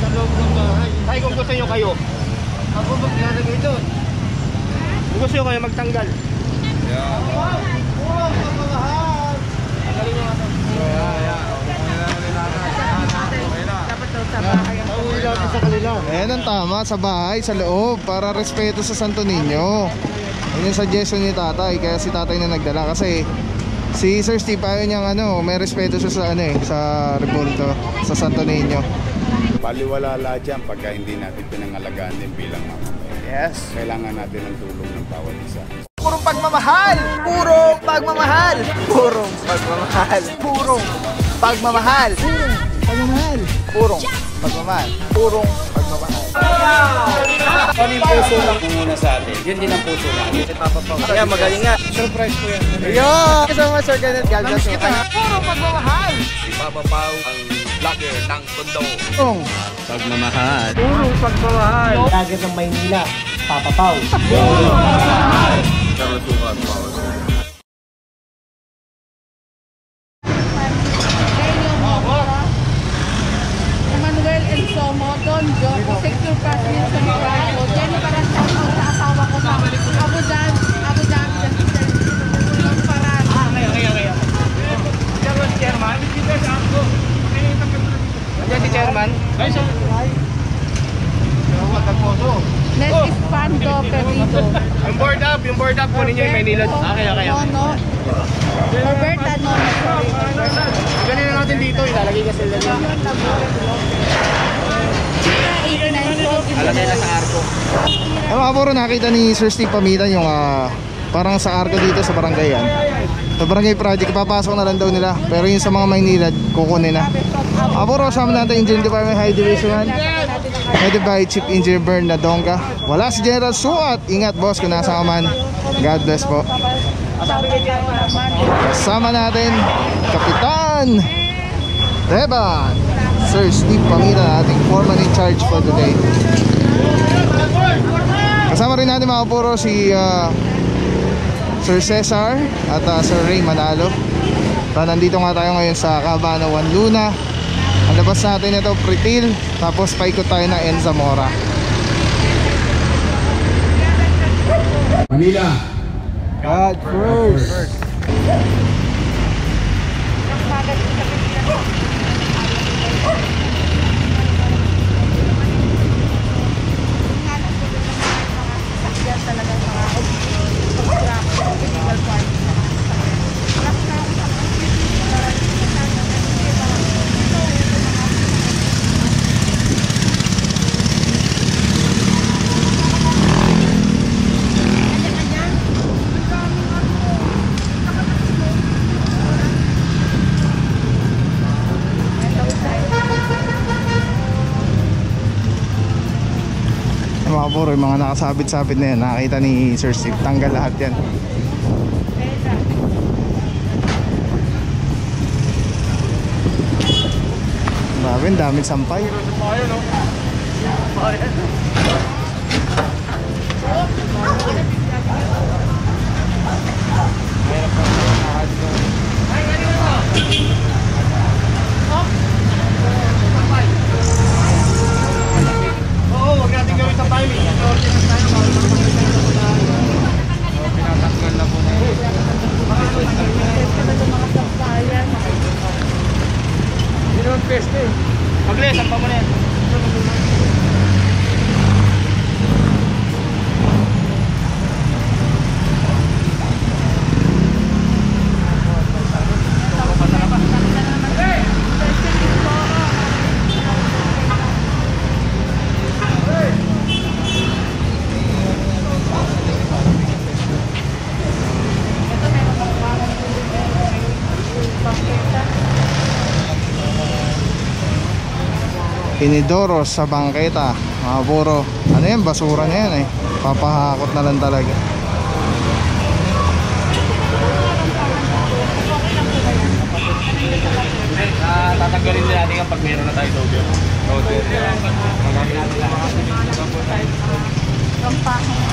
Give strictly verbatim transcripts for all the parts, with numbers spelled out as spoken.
sa loob ng bahay. Ay, kung gusto nyo kayo. Ako maglalagay doon. Kung gusto nyo kayo magtanggal. Yeah. Wow! Wow! Pagmamahal! Magaling naman. Yeah, yeah. Ayan ang tama, sa bahay, sa loob, para respeto sa Santo Niño. Ayan yung suggestion ni tatay, kaya si tatay na nagdala. Kasi si Sir Steve, ayaw niyang ano, may respeto siya sa ano eh, sa Rebolto, sa Santo Niño. Paliwalala dyan pagka hindi natin pinangalagaan din bilang mamamayan. Yes. Kailangan natin ang tulong ng bawat isa. Purong pagmamahal! Purong pagmamahal! Purong pagmamahal! Purong pagmamahal! Purong pagmamahal! Purong pagmamahal! Purong pagmamahal! Ano yung puso lang muna sa atin? Yun din ang puso natin. Si Papa Pao. Kaya magaling nga. Surprise po yan. Ayun! Kasama Sir Gerald Suat. Purong pagmamahal! Si Papa Pao ang vlogger ng Tondo. Purong pagmamahal! Purong pagmamahal! Vlogger ng Maynila, Papa Pao. Purong pagmamahal! Gerald Suat, Pao. Nakita ni Sir Steve Pamitan yung uh, parang sa arko dito sa barangay yan. Sa barangay project, papasok na lang daw nila. Pero yung sa mga Maynilad, kukunin na. Apuro, kasama natin Engineer Department High Division, headed by Chief Engineer Bernard Nadonga. Wala si Gerald Suat. Ingat boss kung nasa ka man. God bless po. Kasama natin Kapitan Revan, Sir Steve Pamitan, ating foreman in charge for the day. Kasama rin natin mga puro si uh, Sir Cesar at uh, Sir Ray Manalo. Ta, nandito nga tayo ngayon sa Cabana One Luna. Ang labas natin ito, Pritil. Tapos paikot tayo ng Enzamora. Manila, God first. God first. Puro yung mga nakasabit-sabit na yan. Nakakita ni Sir Steve, tanggal lahat yan. Maraming daming sampay. Inidoro sa bangketa, mga puro ano yan, basura na yan eh, papahakot na lang talaga. Uh, tatanggalin din natin kapag meron na tayo doble. Pagkakataon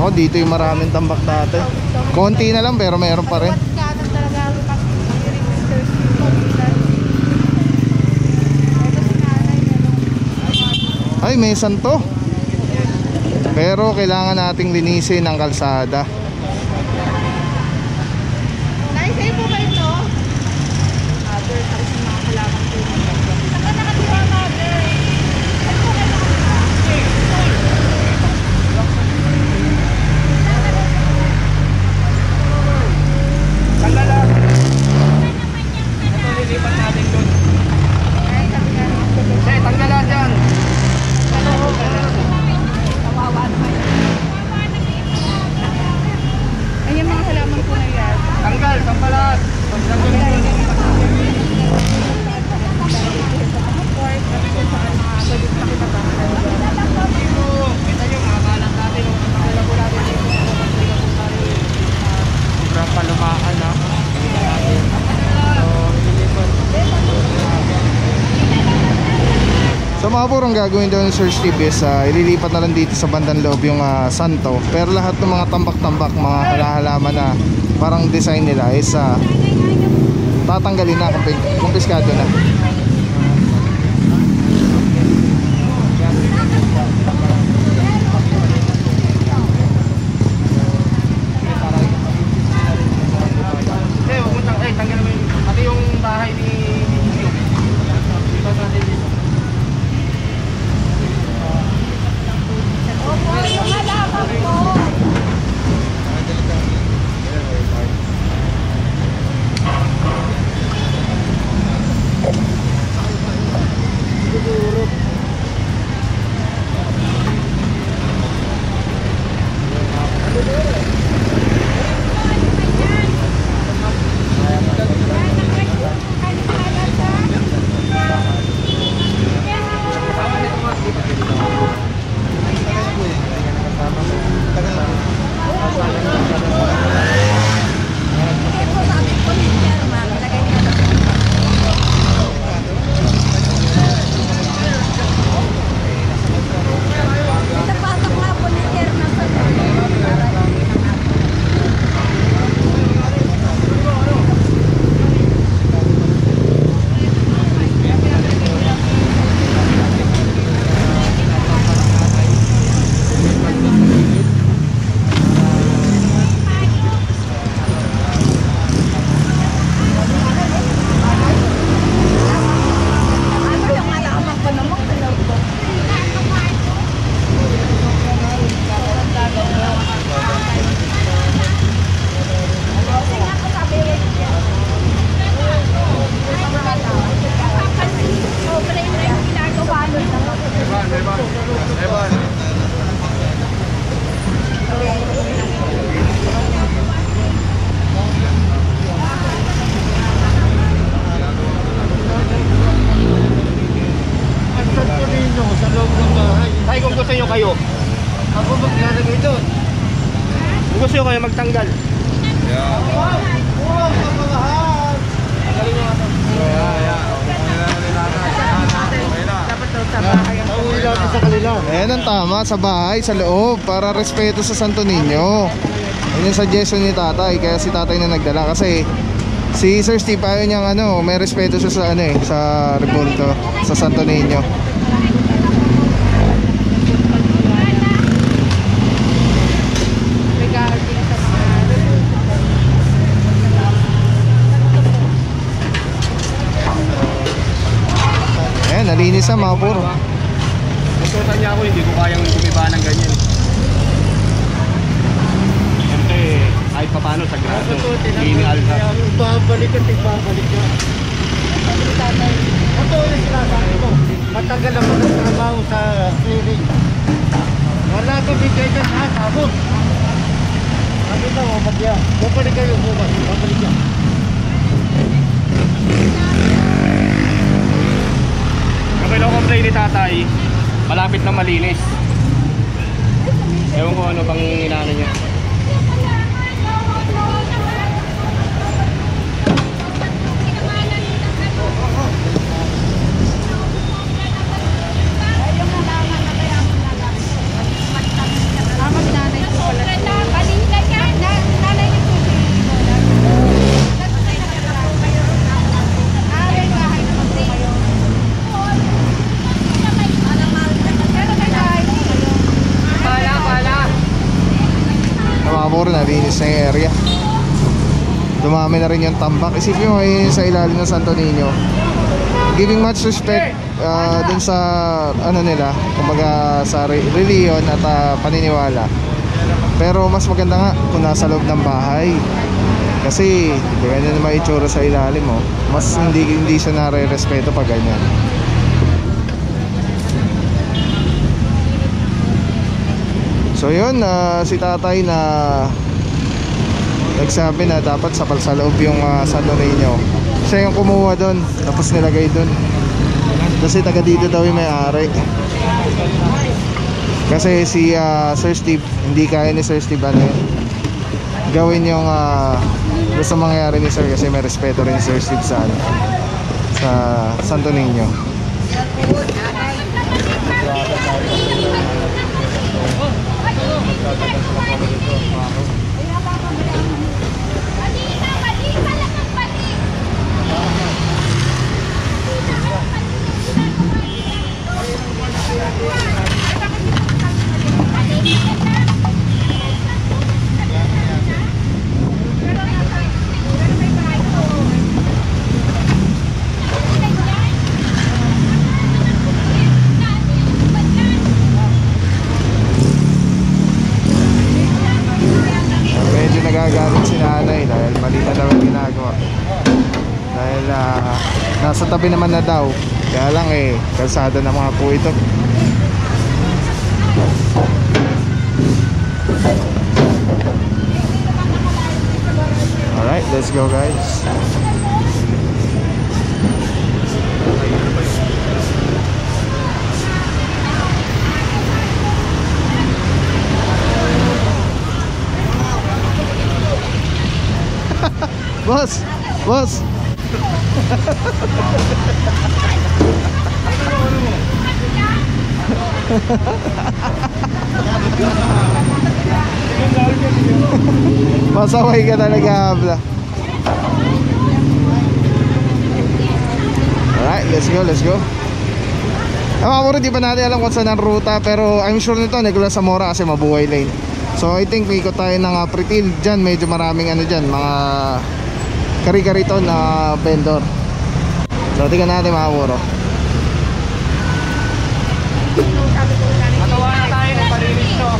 Ako, dito yung maraming tambak dati. Konti na lang pero meron pa rin. Ay, may santo. Pero kailangan nating linisin ang kalsada. Naisay po ba ito? Ang gagawin daw ng Sir Steve is uh, ililipat na lang dito sa bandang loob yung uh, santo, pero lahat ng mga tambak-tambak, mga halaman na parang design nila is uh, tatanggalin na, kumpiskado na. Sa bahay, sa loob, para respeto sa Santo Niño. Yun yung suggestion ni tatay, kaya si tatay na nagdala kasi si Sir Steve ayaw niyang ano, may respeto siya sa ano eh, sa Rebolto, sa Santo Niño. Ayan, nalinis na mga puro. Nagsutan niya ako, hindi ko kayang gumiba ng ganyan. Siyempre, kahit pa paano, sagrado. Inial ka. Babalik at ibabalik niya. Matulis lang ako. Matagal ako ng trabaho sa clearing. Wala ko bigay ka sa sabog. Sabi na, wabag niya. Babalik kayo bukas. Babalik niya. Okay, no complain ni tatay. Malapit na malinis. Ewan ko ano bang inaano niya. Tama, tinanay ko pala. marami na rin yung tambak. Isipin mo kayo sa ilalim ng Santo Niño. Giving much respect uh, dun sa ano nila, kumbaga sa reliyon at uh, paniniwala. Pero mas maganda nga kung nasa loob ng bahay. Kasi ganyan naman itsura sa ilalim mo. Oh. Mas hindi, hindi siya nare-respeto pag ganyan. So yun, uh, si tatay na nagsabi na dapat sapal sa loob yung uh, Santo Niño. Siya yung kumuha doon, tapos nilagay doon. Kasi taga dito daw yung may-ari. Kasi si uh, Sir Steve, hindi kaya ni Sir Steve ano gawin yung uh, gusto mangyari ni Sir, kasi may respeto rin Sir Steve sa, sa Santo Niño. Nasa tabi naman na daw. Kaya lang eh, kalsada ng mga po ito. Alright, let's go guys. Boss! Boss! Masaway ka talaga, habla. Alright, let's go, let's go. Ako rin, di ba natin alam kung saan ang ruta, pero I'm sure nito, Nicolas Zamora kasi mabuhay lane. So I think may ikot tayo ng uh, Pritil dyan, medyo maraming ano dyan, mga kari-kari to na vendor. So tingnan natin mga muro. Matawa na tayo ng palinis to.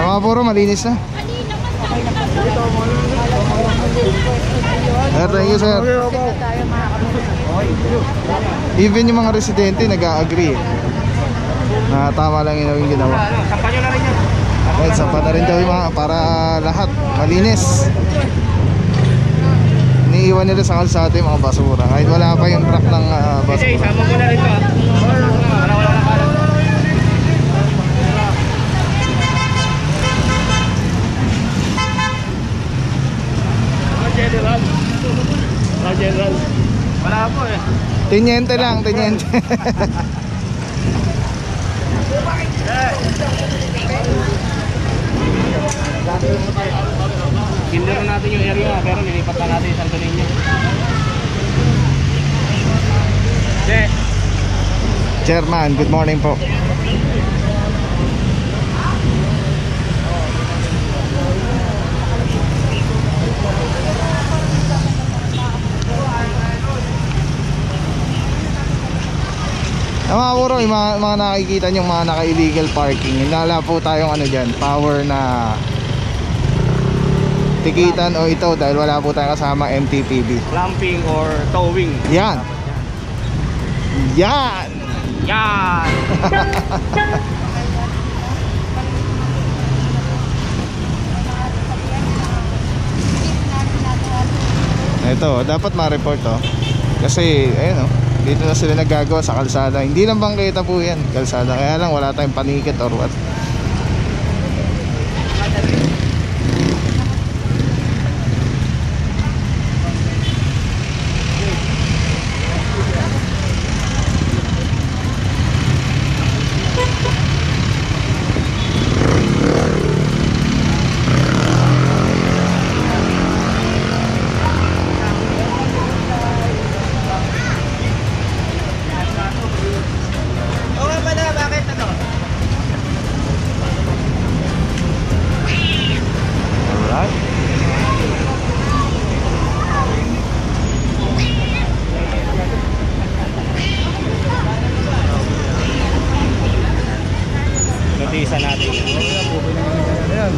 Mga muro malinis na. Sir, thank you sir. Even yung mga residente nag-a-agree na tama lang yung ginawa. Sampa nyo na rin yun. Well, sampa na rin daw yung mga para lahat malinis. Iniiwan nila sa kalsada yung mga basura kahit wala pa yung truck ng uh, basura. Sama ko na rin ito. Wala-wala na para. Gerald. Wala Gerald. Wala po eh. Teniente lang, teniente. Kinder natin yung area pero nilipat na natin yung Santo Niño. Chairman, good morning po. Mga puro, yung mga, mga nakikita nyo, mga naka-illegal parking. Hinala po tayong ano dyan, power na tikitan o ito dahil wala po tayong kasama M T P B. Clamping or towing. Yan. Yan. Yan. Ito, dapat ma-report to. Kasi, ayun o. Dito na sila nagagawa sa kalsada. Hindi lang bangketa po yan, kalsada. Kaya lang wala tayong panikit or what. mabisa natin. Ayan,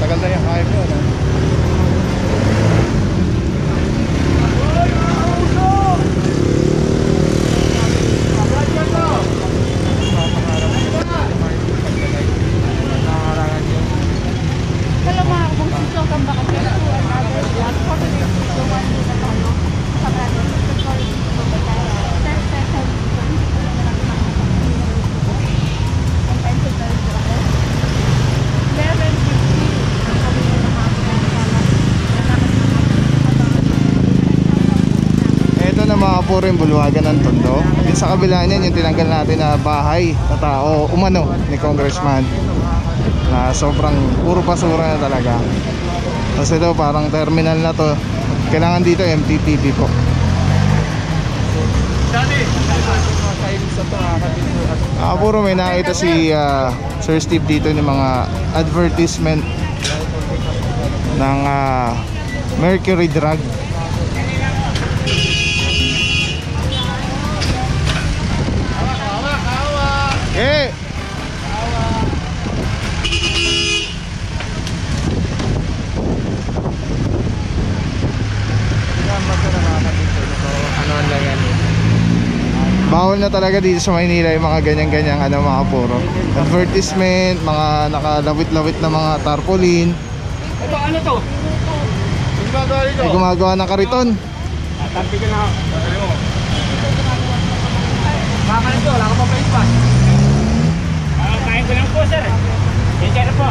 tagal na yung hype yun. Puro yung bulwagan ng Tondo. Yung sa kabila niyan, yung tinanggal natin na bahay na tao, umano, ni Congressman, na sobrang puro basura na talaga. Tapos ito, parang terminal na to. Kailangan dito M T P B po. Ah, puro may nakita si uh, Sir Steve dito ng mga advertisement ng uh, Mercury Drug. Eh! Bawal na talaga dito sa Maynila yung mga ganyan-ganyang ano, mga puro advertisement, mga nakalawit-lawit na mga tarpaulin. Ito ano to? Ay, gumagawa ng kariton. Tatampi ka na. Baka nito, wala ka pa pa ispas. Kain ko lang po, sir. Yan siya na po.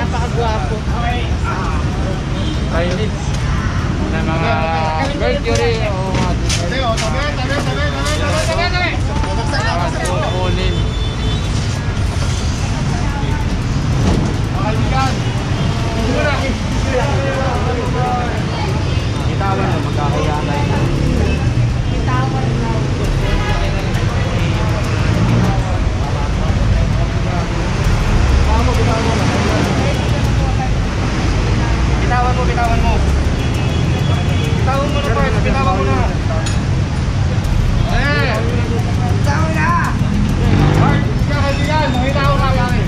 Napakagwapo. Okay. Pirates. Na mga Mercury. Tabi, tabi, tabi, tabi, tabi. Para sa kukunin. Makalikan. Kitawan na magkakayaan na yun. Kitawan na. Kitawan mo, kitawan mo. Kitawan mo, kitawan mo. Kitawan mo na first, kitawan mo na. Eh! Kitawan na! Mark, kakalikan, kitawan na kami.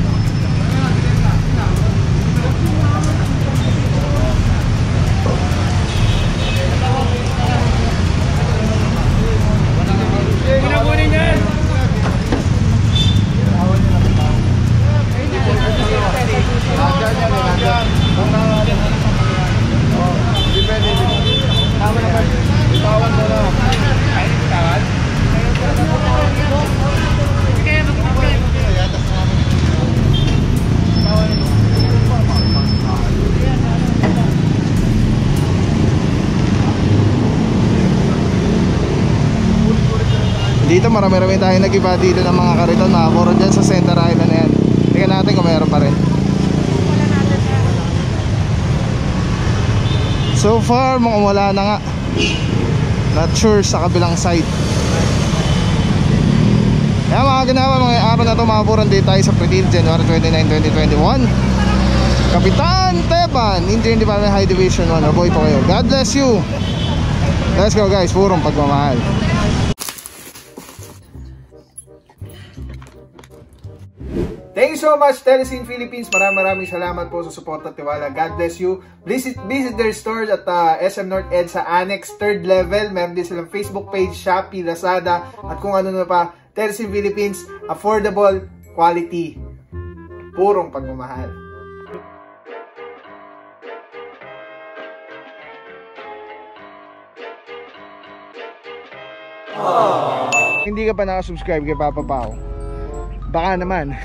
Dito marami-rami tayo nag-iba dito ng mga kariton, nakapuro dyan sa center island na yan. Tingnan natin kung mayroon pa rin. So far mga wala na nga. Not sure sa kabilang side. Kaya mga ganawa, mga araw na ito, makapuran dito tayo sa Pritil, January twenty-ninth, twenty twenty-one. Kapitan Teban, Engineering Department, High Division one. Mabuhay po kayo. God bless you. Let's go guys, purong pagmamahal. Thank you so much, Telesin Philippines. Maraming maraming salamat po sa support at tiwala. God bless you. Visit, visit their stores at uh, S M North Edsa Annex, third level. Meron din silang Facebook page, Shopee, Lazada, at kung ano na pa. Telesin Philippines, affordable, quality, purong pagmamahal. Aww. Hindi ka pa nakasubscribe kay Papa Pao, baka naman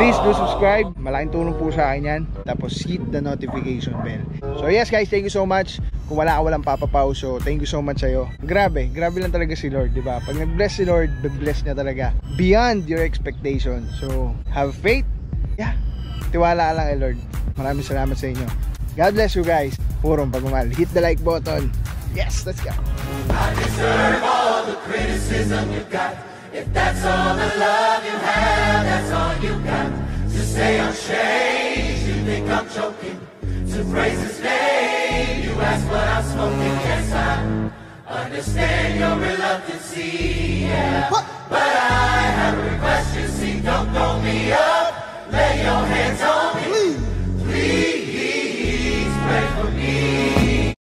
please do subscribe, malaking tulong po sa akin yan. Tapos hit the notification bell. So yes guys, thank you so much. Kung wala ka, walang Papa Pao. So thank you so much sa'yo. Grabe, grabe lang talaga si Lord, diba? Pag nag-bless si Lord, bless niya talaga beyond your expectation. So have faith, yeah, tiwala lang kay Lord. Maraming salamat sa inyo. God bless you guys. Purong pagmamahal. Hit the like button. Yes, let's go. I deserve all the criticism you got. If that's all the love you have, that's all you got. To say I'm changed, you think I'm joking. To to praise His name. You ask what I'm smoking, yes I understand your reluctancy, yeah. What? But I have a request, you see, don't throw me up. Lay your hands on me, please, please pray for me.